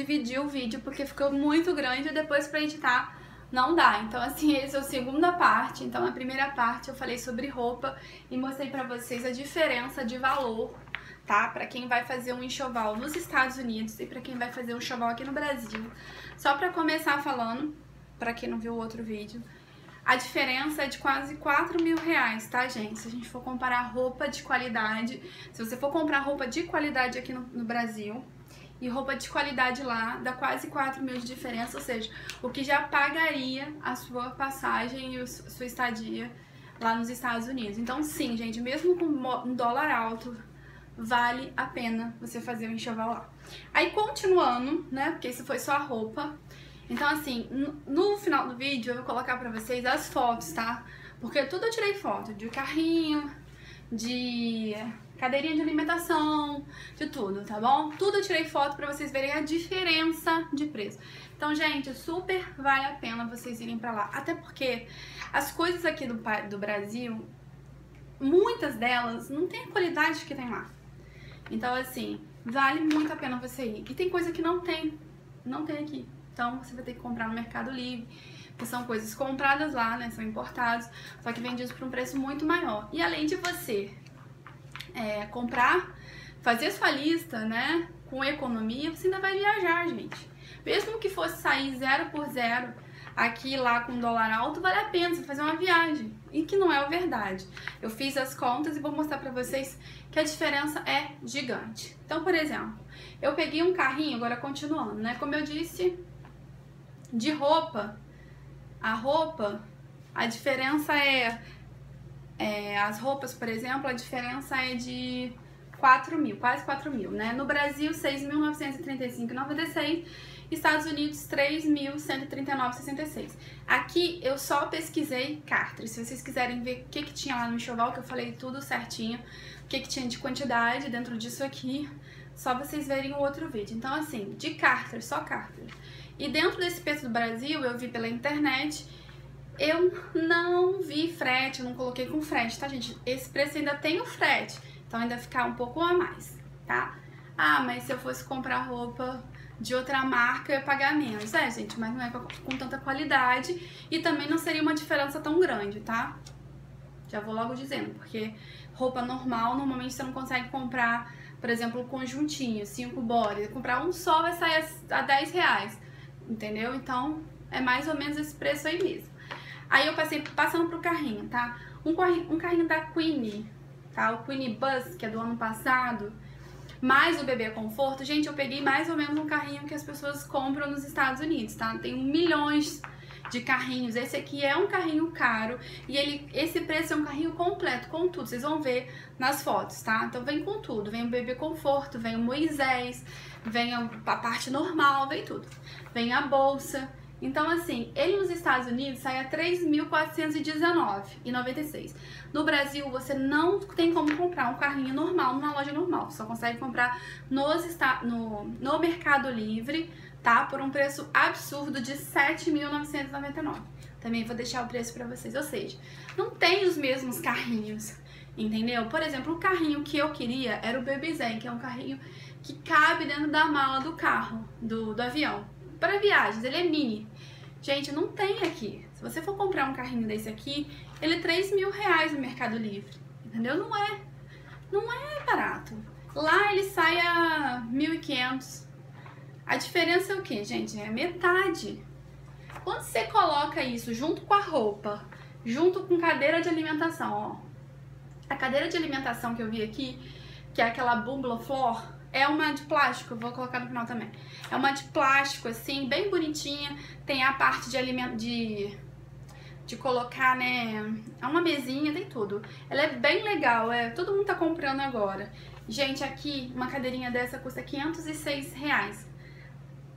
dividir o vídeo porque ficou muito grande e depois pra editar não dá. Então assim, essa é a segunda parte. Então na primeira parte eu falei sobre roupa e mostrei pra vocês a diferença de valor, tá? Pra quem vai fazer um enxoval nos Estados Unidos e pra quem vai fazer um enxoval aqui no Brasil. Só pra começar falando, pra quem não viu o outro vídeo, a diferença é de quase 4 mil reais, tá, gente? Se a gente for comparar roupa de qualidade, se você for comprar roupa de qualidade aqui no Brasil e roupa de qualidade lá, dá quase 4 mil de diferença, ou seja, o que já pagaria a sua passagem e a sua estadia lá nos Estados Unidos. Então, sim, gente, mesmo com um dólar alto, vale a pena você fazer o enxoval lá. Aí, continuando, né, porque isso foi só a roupa. Então, assim, no final do vídeo eu vou colocar pra vocês as fotos, tá? Porque tudo eu tirei foto, de carrinho, de cadeirinha de alimentação, de tudo, tá bom? Tudo eu tirei foto pra vocês verem a diferença de preço. Então, gente, super vale a pena vocês irem pra lá. Até porque as coisas aqui do Brasil, muitas delas não tem a qualidade que tem lá. Então, assim, vale muito a pena você ir. E tem coisa que não tem aqui. Então você vai ter que comprar no Mercado Livre, que são coisas compradas lá, né, são importados, só que vendidos por um preço muito maior. E além de você comprar, fazer sua lista, né, com economia, você ainda vai viajar, gente. Mesmo que fosse sair 0 por 0 aqui e lá com dólar alto, vale a pena você fazer uma viagem. E que não é a verdade. Eu fiz as contas e vou mostrar pra vocês que a diferença é gigante. Então, por exemplo, eu peguei um carrinho, agora continuando, né, como eu disse, de roupa, a diferença as roupas, por exemplo, a diferença é de 4 mil, quase 4 mil, né? No Brasil, 6.935,96, Estados Unidos, 3.139,66. Aqui, eu só pesquisei Carter's, se vocês quiserem ver o que que tinha lá no enxoval, que eu falei tudo certinho, o que que tinha de quantidade dentro disso aqui, só vocês verem o outro vídeo. Então, assim, de Carter's, só Carter's. E dentro desse preço do Brasil, eu vi pela internet, eu não vi frete, eu não coloquei com frete, tá, gente? Esse preço ainda tem o frete, então ainda fica um pouco a mais, tá? Ah, mas se eu fosse comprar roupa de outra marca, eu ia pagar menos. É, gente, mas não é com tanta qualidade e também não seria uma diferença tão grande, tá? Já vou logo dizendo, porque roupa normal, normalmente você não consegue comprar, por exemplo, um conjuntinho, 5 body. Comprar um só vai sair a 10 reais. Entendeu? Então, é mais ou menos esse preço aí mesmo. Aí eu passando pro carrinho, tá? Um carrinho da Quinny, tá? O Quinny Bus, que é do ano passado, mais o Bebê Conforto. Gente, eu peguei mais ou menos um carrinho que as pessoas compram nos Estados Unidos, tá? Tem milhões de carrinhos. Esse aqui é um carrinho caro e esse preço é um carrinho completo, com tudo. Vocês vão ver nas fotos, tá? Então vem com tudo. Vem o Bebê Conforto, vem o Moisés, vem a parte normal, vem tudo. Vem a bolsa. Então, assim, ele nos Estados Unidos sai a R$3.419,96. No Brasil, você não tem como comprar um carrinho normal numa loja normal. Só consegue comprar no Mercado Livre, tá? Por um preço absurdo de R$7.999. Também vou deixar o preço pra vocês. Ou seja, não tem os mesmos carrinhos, entendeu? Por exemplo, o carrinho que eu queria era o Baby Zen, que é um carrinho que cabe dentro da mala do carro, do avião, para viagens. Ele é mini. Gente, não tem aqui. Se você for comprar um carrinho desse aqui, ele é R$3.000 no Mercado Livre, entendeu? Não é barato. Lá ele sai a R$1.500. A diferença é o que, gente? É metade. Quando você coloca isso junto com a roupa, junto com cadeira de alimentação, ó. A cadeira de alimentação que eu vi aqui, que é aquela Bumbleride Flair, é uma de plástico, eu vou colocar no final também. É uma de plástico, assim, bem bonitinha. Tem a parte de alimento, de colocar, né, uma mesinha, tem tudo. Ela é bem legal, todo mundo tá comprando agora. Gente, aqui, uma cadeirinha dessa custa R$506.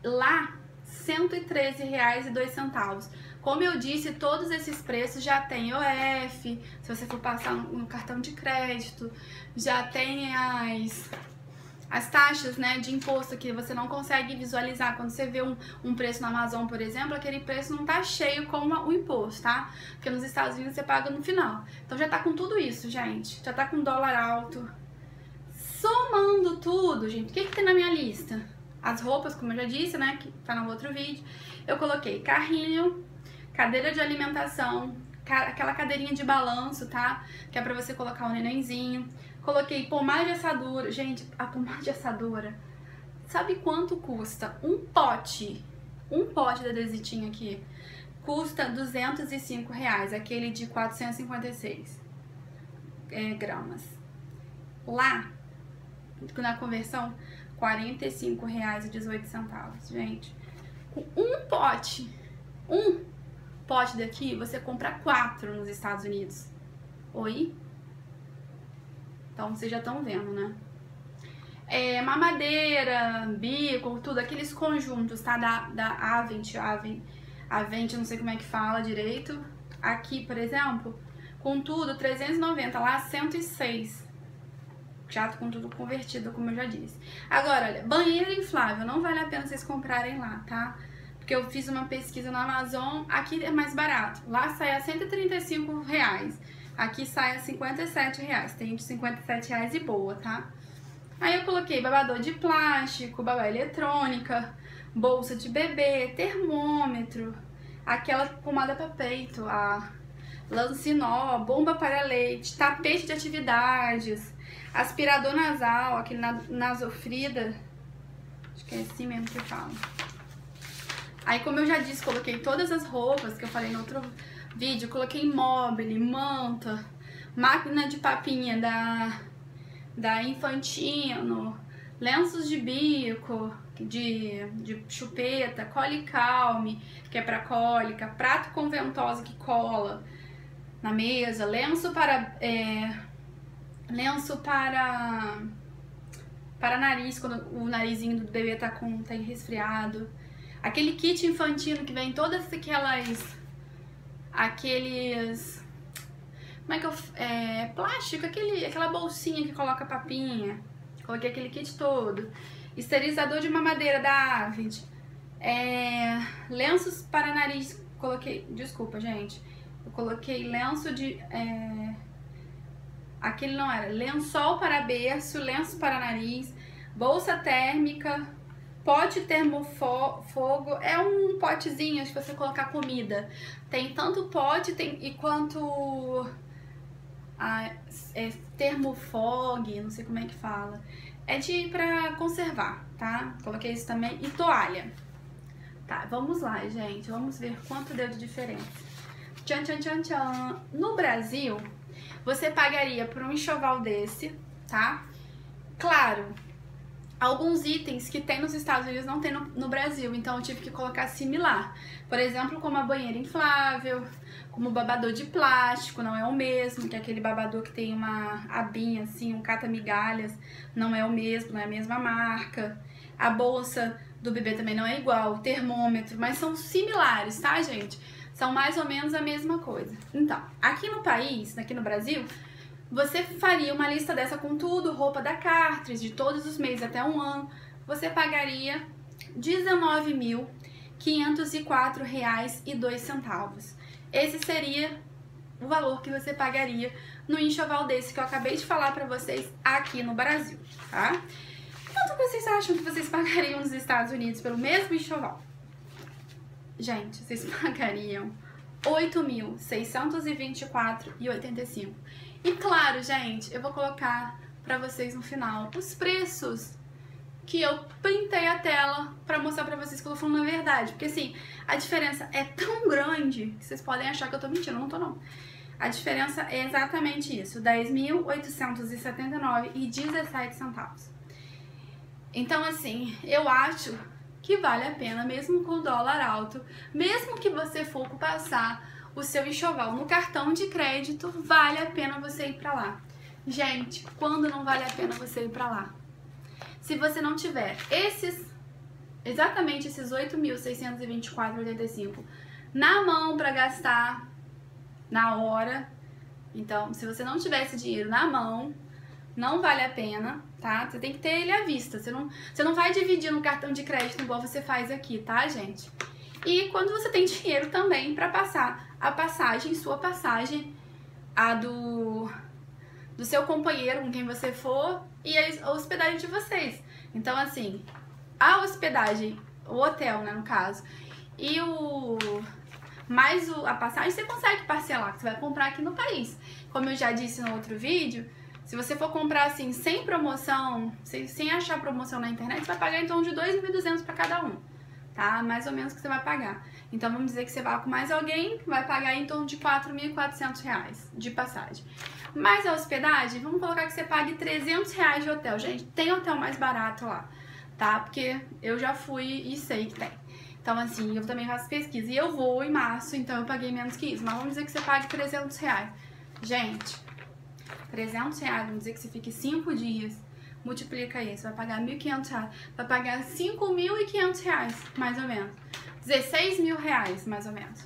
Lá, R$113,02. Como eu disse, todos esses preços já tem IOF, se você for passar no cartão de crédito, já tem as taxas, né, de imposto que você não consegue visualizar. Quando você vê um preço na Amazon, por exemplo, aquele preço não tá cheio com o imposto, tá? Porque nos Estados Unidos você paga no final. Então já tá com tudo isso, gente. Já tá com dólar alto. Somando tudo, gente, o que que tem na minha lista? as roupas, como eu já disse, né, que tá no outro vídeo. Eu coloquei carrinho, cadeira de alimentação, aquela cadeirinha de balanço, tá? Que é pra você colocar o nenenzinho. Coloquei pomada de assadura. Gente, a pomada de assadura, sabe quanto custa? Um pote da Desitin aqui custa R$205, aquele de 456 gramas. Lá, na conversão, R$45,18. Gente, com um pote daqui, você compra 4 nos Estados Unidos. Oi? Então, vocês já estão vendo, né? É, mamadeira, bico, tudo, aqueles conjuntos, tá? Da Avent, não sei como é que fala direito. Aqui, por exemplo, com tudo, 390, lá 106. Já com tudo convertido, como eu já disse. Agora, olha, banheiro inflável, não vale a pena vocês comprarem lá, tá? Porque eu fiz uma pesquisa na Amazon, aqui é mais barato. Lá sai a R$135, aqui sai a R$57, tem de R$57 e boa, tá? Aí eu coloquei babador de plástico, babá eletrônica, bolsa de bebê, termômetro, aquela pomada para peito, a Lansinoh, bomba para leite, tapete de atividades, aspirador nasal, aquele nasofrida, acho que é assim mesmo que eu falo. Aí, como eu já disse, coloquei todas as roupas que eu falei no outro vídeo, coloquei móvel, manta, máquina de papinha da Infantino, lenços de bico, de chupeta, colicalme, que é pra cólica, prato com ventosa que cola na mesa, lenço para nariz, quando o narizinho do bebê tá resfriado. Aquele kit infantino que vem todas aquelas... Como é que eu... plástico, aquela bolsinha que coloca papinha. Coloquei aquele kit todo. Esterilizador de mamadeira da Avent. Lenços para nariz. Coloquei... Desculpa, gente. Eu coloquei lenço de... Aquele não era. Lençol para berço, lenço para nariz, bolsa térmica... Pote termofogo, é um potezinho de você colocar comida. Tem tanto pote quanto termofogo, não sei como é que fala. É de pra conservar, tá? Coloquei isso também. E toalha. Tá, vamos lá, gente. Vamos ver quanto deu de diferença. Tchan, tchan, tchan, tchan. No Brasil, você pagaria por um enxoval desse, tá? Claro... Alguns itens que tem nos Estados Unidos não tem no Brasil, então eu tive que colocar similar. Por exemplo, como a banheira inflável, como o babador de plástico, não é o mesmo, que é aquele babador que tem uma abinha assim, um cata-migalhas, não é o mesmo, não é a mesma marca. A bolsa do bebê também não é igual, o termômetro, mas são similares, tá, gente? São mais ou menos a mesma coisa. Então, aqui no Brasil... Você faria uma lista dessa com tudo, roupa da Carter's, de todos os meses até um ano, você pagaria R$19.504,02. Esse seria o valor que você pagaria no enxoval desse que eu acabei de falar pra vocês aqui no Brasil, tá? Quanto vocês acham que vocês pagariam nos Estados Unidos pelo mesmo enxoval? Gente, vocês pagariam R$8.624,85. E claro, gente, eu vou colocar pra vocês no final os preços que eu printei a tela pra mostrar pra vocês que eu tô falando a verdade. Porque assim, a diferença é tão grande que vocês podem achar que eu tô mentindo, não tô não. A diferença é exatamente isso, R$10.879,17. Então assim, eu acho que vale a pena, mesmo com o dólar alto, mesmo que você for passar... o seu enxoval no cartão de crédito, vale a pena você ir pra lá. Gente, quando não vale a pena você ir pra lá? Se você não tiver exatamente esses R$8.624,85 na mão pra gastar na hora, então, se você não tiver esse dinheiro na mão, não vale a pena, tá? Você tem que ter ele à vista, você não vai dividir no cartão de crédito igual você faz aqui, tá, gente? E quando você tem dinheiro também para passar a passagem, sua passagem, a do seu companheiro com quem você for e a hospedagem de vocês. Então, assim, a hospedagem, o hotel, né, no caso, e o... mais a passagem, você consegue parcelar, que você vai comprar aqui no país. Como eu já disse no outro vídeo, se você for comprar assim, sem promoção, sem achar promoção na internet, você vai pagar em torno de 2.200 para cada um, tá? Mais ou menos que você vai pagar. Então vamos dizer que você vai com mais alguém, vai pagar em torno de R$4.400 de passagem. Mais a hospedagem, vamos colocar que você pague R$300 de hotel. Gente, tem hotel mais barato lá, tá? Porque eu já fui e sei que tem. Então, assim, eu também faço pesquisa. E eu vou em março, então eu paguei menos que isso. Mas vamos dizer que você pague R$300. Gente, R$300, vamos dizer que você fique 5 dias. Multiplica isso, vai pagar R$1.500. Vai pagar R$5.500, mais ou menos. R$16.000, mais ou menos.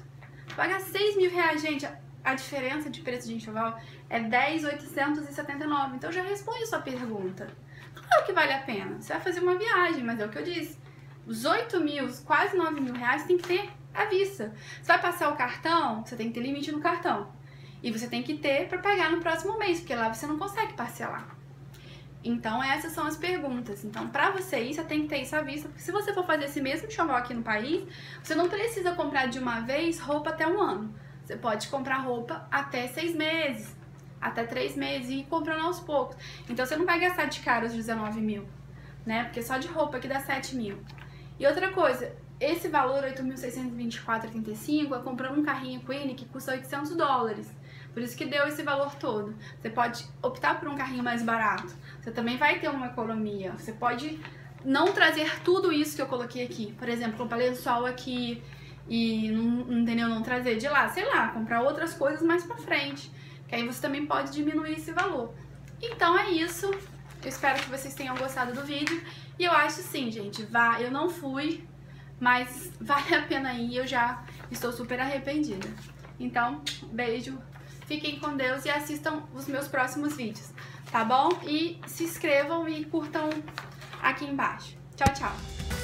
Vai pagar R$6.000, gente. A diferença de preço de enxoval é R$10.879. Então, já responde a sua pergunta. Claro que vale a pena. Você vai fazer uma viagem, mas é o que eu disse. Os 8.000, quase R$9.000 tem que ter à vista. Você vai passar o cartão, você tem que ter limite no cartão. E você tem que ter para pagar no próximo mês, porque lá você não consegue parcelar. Então, essas são as perguntas. Então, para você ir, você tem que ter isso à vista. Porque se você for fazer esse mesmo enxoval aqui no país, você não precisa comprar de uma vez roupa até um ano. Você pode comprar roupa até 6 meses, até 3 meses e ir comprando aos poucos. Então, você não vai gastar de cara os 19.000, né? Porque só de roupa que dá 7.000. E outra coisa, esse valor, 8.624,85, é comprando um carrinho Quinny que custa $800. Por isso que deu esse valor todo. Você pode optar por um carrinho mais barato. Você também vai ter uma economia. Você pode não trazer tudo isso que eu coloquei aqui. Por exemplo, comprar lençol aqui e não trazer de lá. Sei lá, comprar outras coisas mais pra frente. Que aí você também pode diminuir esse valor. Então é isso. Eu espero que vocês tenham gostado do vídeo. E eu acho sim, gente, eu não fui, mas vale a pena ir, eu já estou super arrependida. Então, beijo, fiquem com Deus e assistam os meus próximos vídeos, tá bom? E se inscrevam e curtam aqui embaixo. Tchau, tchau!